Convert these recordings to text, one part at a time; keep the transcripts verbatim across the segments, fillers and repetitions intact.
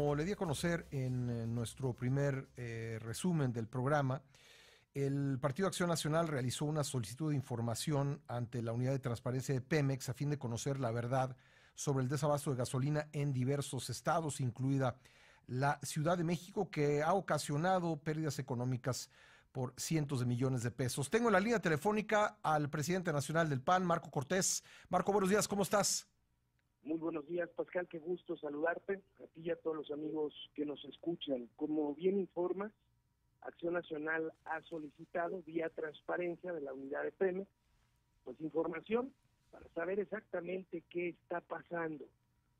Como le di a conocer en nuestro primer eh, resumen del programa, el Partido Acción Nacional realizó una solicitud de información ante la Unidad de Transparencia de Pemex a fin de conocer la verdad sobre el desabasto de gasolina en diversos estados, incluida la Ciudad de México, que ha ocasionado pérdidas económicas por cientos de millones de pesos. Tengo en la línea telefónica al presidente nacional del P A N, Marko Cortés. Marko, buenos días, ¿cómo estás? Muy buenos días, Pascal, qué gusto saludarte, a ti y a todos los amigos que nos escuchan. Como bien informas, Acción Nacional ha solicitado vía transparencia de la unidad de Pemex, pues información para saber exactamente qué está pasando,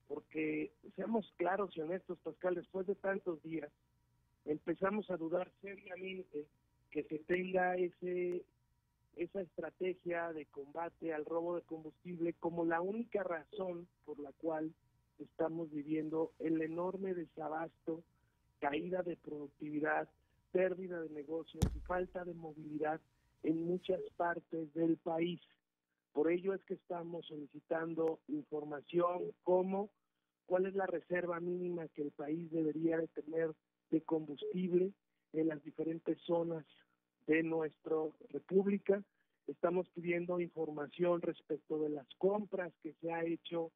porque seamos claros y honestos, Pascal, después de tantos días empezamos a dudar seriamente que se tenga ese esa estrategia de combate al robo de combustible como la única razón por la cual estamos viviendo el enorme desabasto, caída de productividad, pérdida de negocios y falta de movilidad en muchas partes del país. Por ello es que estamos solicitando información como cuál es la reserva mínima que el país debería de tener de combustible en las diferentes zonas de nuestra república. Estamos pidiendo información respecto de las compras que se ha hecho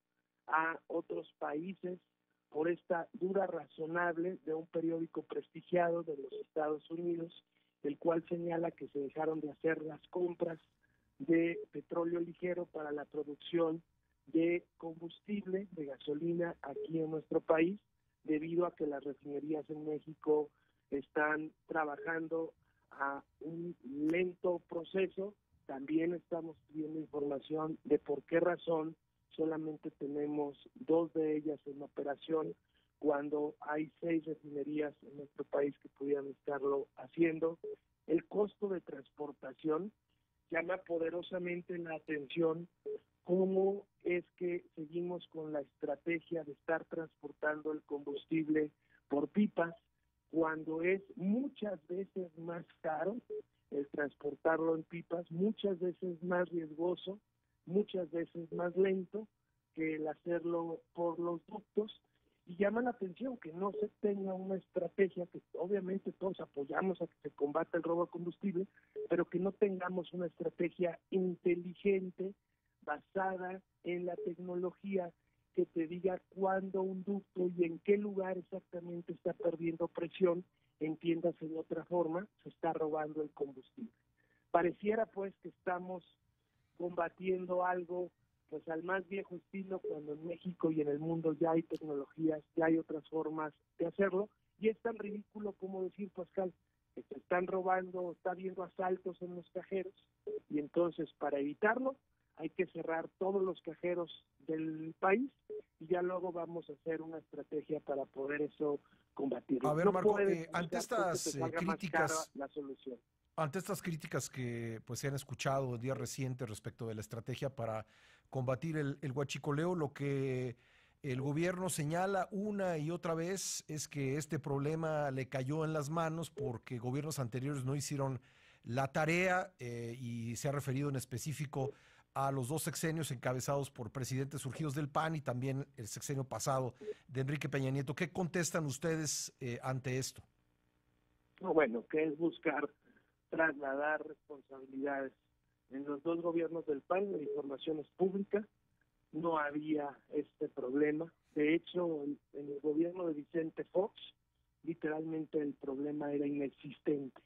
a otros países por esta duda razonable de un periódico prestigiado de los Estados Unidos, el cual señala que se dejaron de hacer las compras de petróleo ligero para la producción de combustible, de gasolina aquí en nuestro país, debido a que las refinerías en México están trabajando a un lento proceso. También estamos pidiendo información de por qué razón solamente tenemos dos de ellas en operación cuando hay seis refinerías en nuestro país que pudieran estarlo haciendo. El costo de transportación llama poderosamente la atención, cómo es que seguimos con la estrategia de estar transportando el combustible por pipas, cuando es muchas veces más caro el transportarlo en pipas, muchas veces más riesgoso, muchas veces más lento que el hacerlo por los ductos. Y llama la atención que no se tenga una estrategia, que obviamente todos apoyamos a que se combata el robo de combustible, pero que no tengamos una estrategia inteligente basada en la tecnología que te diga cuándo un ducto y en qué lugar exactamente está perdiendo presión, entiéndase de otra forma, se está robando el combustible. Pareciera pues que estamos combatiendo algo pues al más viejo estilo, cuando en México y en el mundo ya hay tecnologías, ya hay otras formas de hacerlo, y es tan ridículo como decir, Pascal, que se están robando, está habiendo asaltos en los cajeros, y entonces para evitarlo hay que cerrar todos los cajeros del país y ya luego vamos a hacer una estrategia para poder eso combatirlo. A ver, Marko, no eh, ante estas críticas, la solución. Ante estas críticas que pues se han escuchado en días recientes respecto de la estrategia para combatir el, el huachicoleo, lo que el gobierno señala una y otra vez es que este problema le cayó en las manos porque gobiernos anteriores no hicieron la tarea, eh, y se ha referido en específico a los dos sexenios encabezados por presidentes surgidos del P A N y también el sexenio pasado de Enrique Peña Nieto. ¿Qué contestan ustedes eh, ante esto? No, bueno, que es buscar trasladar responsabilidades. En los dos gobiernos del P A N la información es pública, no había este problema. De hecho, en, en el gobierno de Vicente Fox, literalmente el problema era inexistente.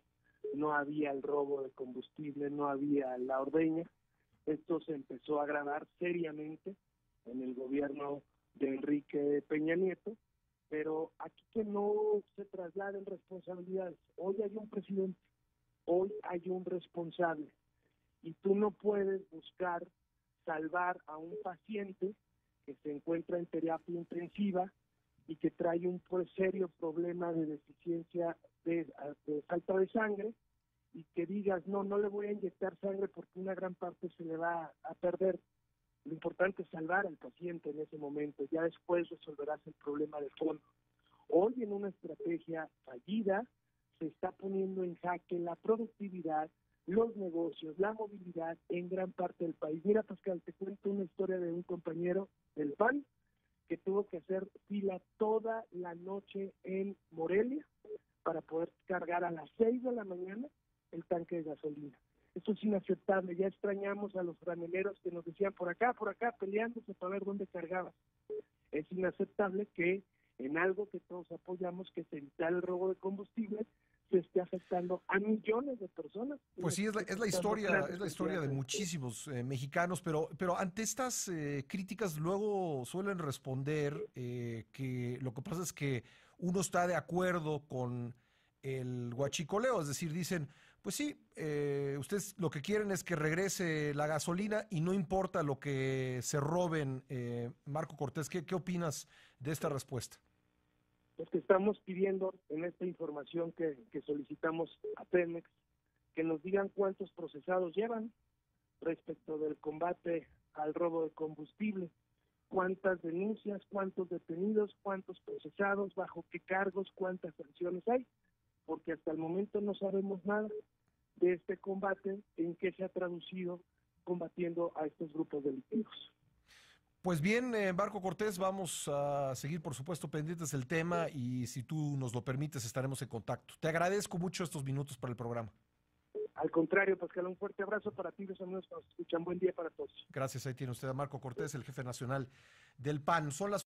No había el robo de combustible, no había la ordeña. Esto se empezó a agravar seriamente en el gobierno de Enrique Peña Nieto, pero aquí que no se trasladen responsabilidades. Hoy hay un presidente, hoy hay un responsable, y tú no puedes buscar salvar a un paciente que se encuentra en terapia intensiva y que trae un serio problema de deficiencia, de, de falta de sangre, y que digas, no, no le voy a inyectar sangre porque una gran parte se le va a perder. Lo importante es salvar al paciente en ese momento, ya después resolverás el problema de fondo. Hoy en una estrategia fallida se está poniendo en jaque la productividad, los negocios, la movilidad en gran parte del país. Mira, Pascal, te cuento una historia de un compañero del P A N que tuvo que hacer fila toda la noche en Morelia para poder cargar a las seis de la mañana el tanque de gasolina. Esto es inaceptable, ya extrañamos a los graneleros que nos decían por acá, por acá, peleándose para ver dónde cargabas. Es inaceptable que en algo que todos apoyamos, que es evitar el robo de combustible, se esté afectando a millones de personas. Pues sí, es la, es la historia, es la historia de muchísimos eh, mexicanos, pero, pero ante estas eh, críticas luego suelen responder eh, que lo que pasa es que uno está de acuerdo con el huachicoleo, es decir, dicen, pues sí, eh, ustedes lo que quieren es que regrese la gasolina y no importa lo que se roben. eh, Marko Cortés, ¿qué, qué opinas de esta respuesta? Pues que estamos pidiendo en esta información que, que solicitamos a Pemex, que nos digan cuántos procesados llevan respecto del combate al robo de combustible, cuántas denuncias, cuántos detenidos, cuántos procesados, bajo qué cargos, cuántas sanciones hay, porque hasta el momento no sabemos nada de este combate, en qué se ha traducido combatiendo a estos grupos delictivos. Pues bien, eh, Marko Cortés, vamos a seguir, por supuesto, pendientes del tema y si tú nos lo permites estaremos en contacto. Te agradezco mucho estos minutos para el programa. Al contrario, Pascal, un fuerte abrazo para ti, los amigos que nos escuchan. Buen día para todos. Gracias, ahí tiene usted a Marko Cortés, el jefe nacional del P A N. Son las